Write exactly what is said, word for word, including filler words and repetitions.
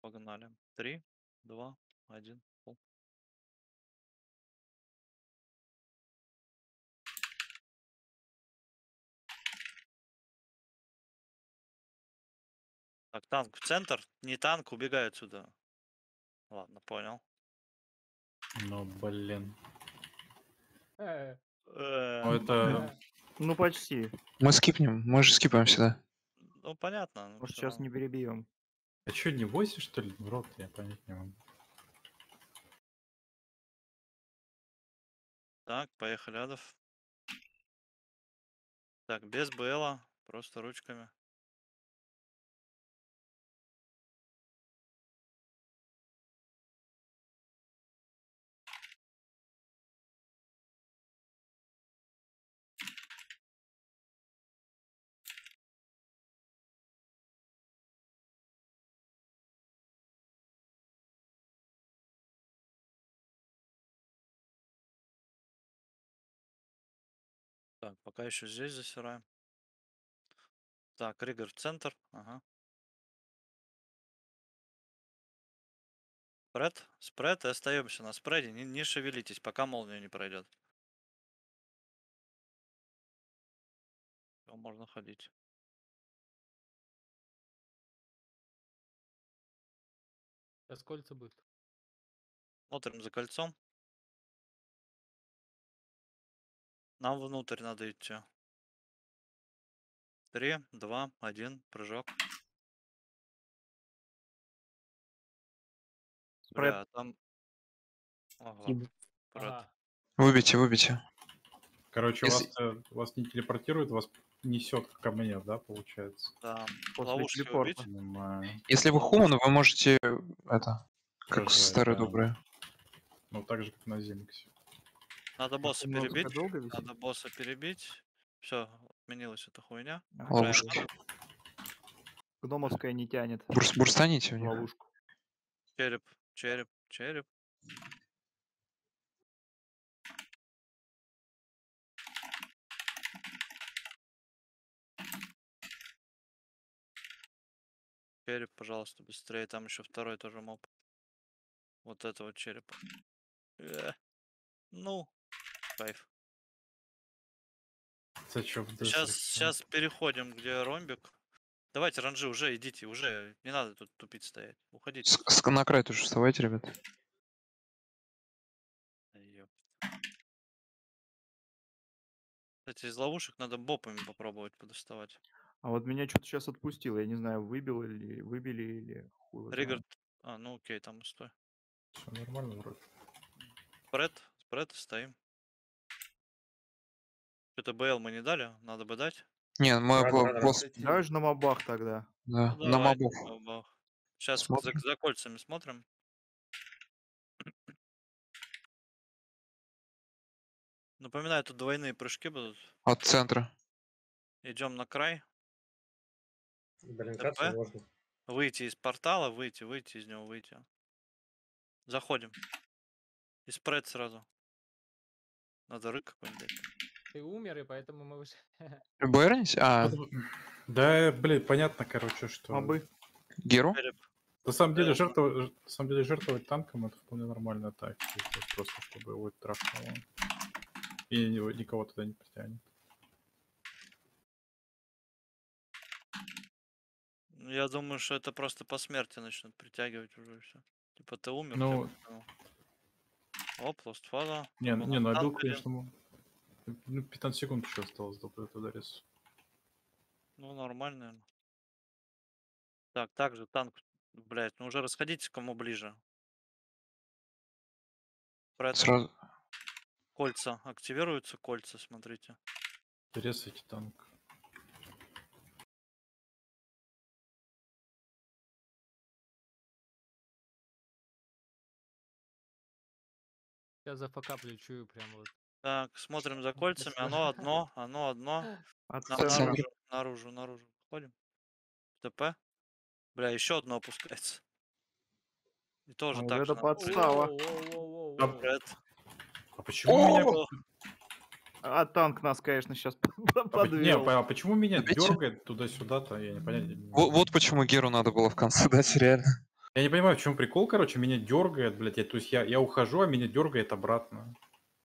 Погнали. Три, два, один. Оп. Так, танк в центр. Не танк, убегай отсюда. Ладно, понял. Ну, блин. Э, Ну, это... Ну, почти. Мы скипнем, мы же скипаем всегда. Ну, понятно. Ну, Может, всё сейчас равно. не перебьем. А что, не восемь, что ли? В рот я понять не могу. Так, поехали, Адов. Так, без БЛа, просто ручками. Так, пока еще здесь засираем. Так, Ригер в центр. Ага. Спред. Спред. И остаемся на спреде. Не, не шевелитесь, пока молния не пройдет. Всё, можно ходить. Сейчас кольца будет. Смотрим за кольцом. Нам внутрь надо идти. Три, два, один, прыжок. Бля, там... Ага. Ага. Выбейте, выбейте. Короче, Если... вас, вас не телепортирует, вас несет ко мне, да, получается? Да, ловушки убить. Если вы хуманы, вы можете это, как Прожай, старые да. добрые. Ну, так же, как на Зинксе. Надо босса Много перебить, надо босса перебить. Все, отменилась эта хуйня. Ловушки. Гномовская не тянет. Бурс, бурстаните в ловушку. Череп, череп, череп. Череп, пожалуйста, быстрее. Там еще второй тоже моб. Вот этого черепа. Э, ну. Кайф. Сейчас, сейчас переходим, где ромбик. Давайте, ранжи, уже идите, уже не надо тут тупить стоять. Уходите. С на край тоже вставайте, ребят. Ёп. Кстати, из ловушек надо бопами попробовать подоставать. А вот меня что-то сейчас отпустило, я не знаю, выбил или выбили или хуй. Ригард. А, ну окей, там стой. Все нормально вроде. Спред, спред, стоим. Что-то БЛ мы не дали, надо бы дать. Не, мы даже на мобах тогда. Да, ну, на мобах. мобах. Сейчас за, за кольцами смотрим. Напоминаю, тут двойные прыжки будут. От центра. Идем на край. Блин, как можно. Выйти из портала, выйти, выйти из него, выйти. Заходим. И спред сразу. Надо рык какой-нибудь дать. Ты умер, и поэтому мы уже... Бэрнись? А. Да, блин, понятно, короче, что... Мобы. Геру? На самом деле, жертвовать, на самом деле, жертвовать танком это вполне нормальная тактика. Просто, чтобы его трахнуло. И никого туда не притянет. Я думаю, что это просто по смерти начнут притягивать уже и все. Типа ты умер, ну... ты... Оп, лостфаза. Не, ну, не, ну, конечно... Ну, пятнадцать секунд еще осталось до этого дорез. Ну, нормально, наверное. Так, также танк, блядь, ну уже расходитесь, кому ближе. Сразу. Кольца, активируются кольца, смотрите. Резайте танк. Я за факаплю чую прям вот. Так, смотрим за кольцами. Оно одно, оно одно. Наружу, наружу, наружу. Ходим. ТП. Бля, еще одно опускается. И тоже так же. Это подстава. А почему меня... А танк нас, конечно, сейчас подвел. Не, а почему меня дергает туда-сюда-то? Я не понятно. Вот почему Геру надо было в конце дать, реально. Я не понимаю, в чем прикол, короче, меня дергает, блядь, я, то есть я, я ухожу, а меня дергает обратно.